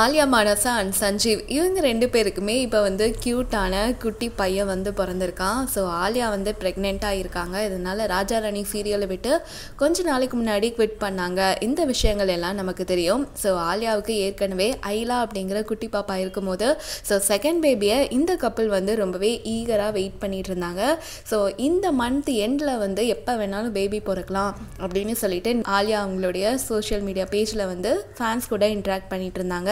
ஆலியா மனசா அண்ட் சஞ்சீவ் இவங்க ரெண்டு பேருக்குமே இப்போ வந்து க்யூட்டான குட்டி பையன் வந்து பிறந்திருக்கான். ஸோ ஆலியா வந்து ப்ரெக்னெண்ட்டாக இருக்காங்க. இதனால் ராஜா ராணி சீரியலை விட்டு கொஞ்ச நாளைக்கு முன்னாடி குவிட் பண்ணாங்க. இந்த விஷயங்கள் எல்லாம் நமக்கு தெரியும். ஸோ ஆலியாவுக்கு ஏற்கனவே ஐலா அப்படிங்கிற குட்டி பாப்பா இருக்கும்போது ஸோ செகண்ட் பேபியை இந்த கப்பல் வந்து ரொம்பவே ஈகராக வெயிட் பண்ணிட்டு இருந்தாங்க. ஸோ இந்த மந்த் எண்டில் வந்து எப்போ வேணாலும் பேபி பிறக்கலாம் அப்படின்னு சொல்லிட்டு ஆலியா அவங்களுடைய சோஷியல் மீடியா பேஜில் வந்து ஃபேன்ஸ் கூட இன்ட்ராக்ட் பண்ணிட்டு இருந்தாங்க.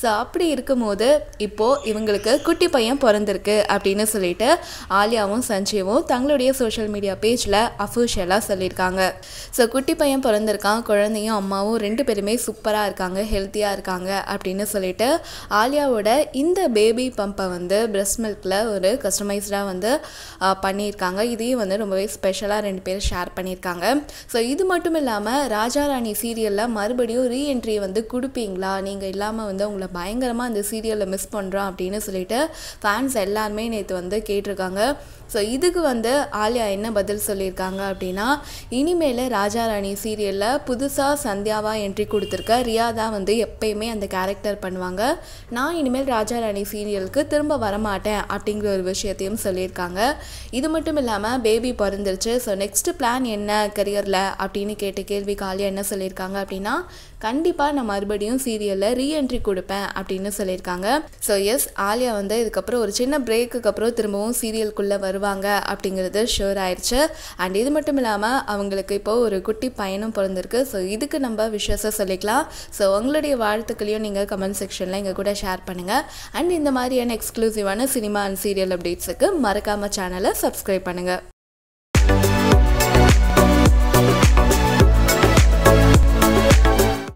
ஸோ அப்படி இருக்கும்போது இப்போது இவங்களுக்கு குட்டி பையன் பிறந்திருக்கு அப்படின்னு சொல்லிட்டு ஆலியாவும் சஞ்சீவும் தங்களுடைய சோஷியல் மீடியா பேஜில் அஃபிஷியலாக சொல்லியிருக்காங்க. ஸோ குட்டி பையன் பிறந்திருக்கான், குழந்தையும் அம்மாவும் ரெண்டு பேருமே சூப்பராக இருக்காங்க, ஹெல்த்தியாக இருக்காங்க அப்படின்னு சொல்லிட்டு ஆலியாவோட இந்த பேபி பம்பை வந்து பிரெஸ்ட் மில்கில் ஒரு கஸ்டமைஸ்டாக வந்து பண்ணியிருக்காங்க. இதையும் வந்து ரொம்பவே ஸ்பெஷலாக ரெண்டு பேரும் ஷேர் பண்ணியிருக்காங்க. ஸோ இது மட்டும் இல்லாமல் ராஜா ராணி சீரியலில் மறுபடியும் ரீஎன்ட்ரி வந்து கொடுப்பீங்களா, நீங்கள் இல்லாமல் வந்து உங்களை பயங்கரமாக அந்த சீரியலில் மிஸ் பண்ணுறோம் அப்படின்னு சொல்லிட்டு ஃபேன்ஸ் எல்லாருமே நேற்று வந்து கேட்டிருக்காங்க. ஸோ இதுக்கு வந்து ஆலியா என்ன பதில் சொல்லியிருக்காங்க அப்படின்னா, இனிமேல் ராஜா ராணி சீரியலில் புதுசாக சந்தியாவாக என்ட்ரி கொடுத்துருக்க ரியா தான் வந்து எப்பயுமே அந்த கேரக்டர் பண்ணுவாங்க. நான் இனிமேல் ராஜா ராணி சீரியலுக்கு திரும்ப வரமாட்டேன் அப்படிங்கிற ஒரு விஷயத்தையும் சொல்லியிருக்காங்க. இது மட்டும் இல்லாமல் பேபி பிறந்துருச்சு, ஸோ நெக்ஸ்ட்டு பிளான் என்ன கரியரில் அப்படின்னு கேட்ட கேள்விக்கு ஆலியா என்ன சொல்லியிருக்காங்க அப்படின்னா, கண்டிப்பாக நான் மறுபடியும் சீரியலில் ரீஎன்ட்ரி கொடுப்பேன் அப்படின்னு சொல்லியிருக்காங்க. ஸோ எஸ், ஆலியா வந்து இதுக்கப்புறம் ஒரு சின்ன பிரேக்குக்கு அப்புறம் திரும்பவும் சீரியலுக்குள்ளே வருவாங்க அப்படிங்கிறது ஷோர் ஆயிடுச்சு. அண்ட் இது மட்டும் இல்லாமல் அவங்களுக்கு இப்போது ஒரு குட்டி பையனும் பிறந்திருக்கு. ஸோ இதுக்கு நம்ம விஷயத்தை சொல்லிக்கலாம். ஸோ உங்களுடைய வாழ்த்துக்களையும் நீங்கள் கமெண்ட் செக்ஷனில் எங்கள் கூட ஷேர் பண்ணுங்கள். அண்ட் இந்த மாதிரியான எக்ஸ்க்ளூசிவான சினிமா அண்ட் சீரியல் அப்டேட்ஸுக்கு மறக்காமல் சேனலை சப்ஸ்கிரைப் பண்ணுங்கள்.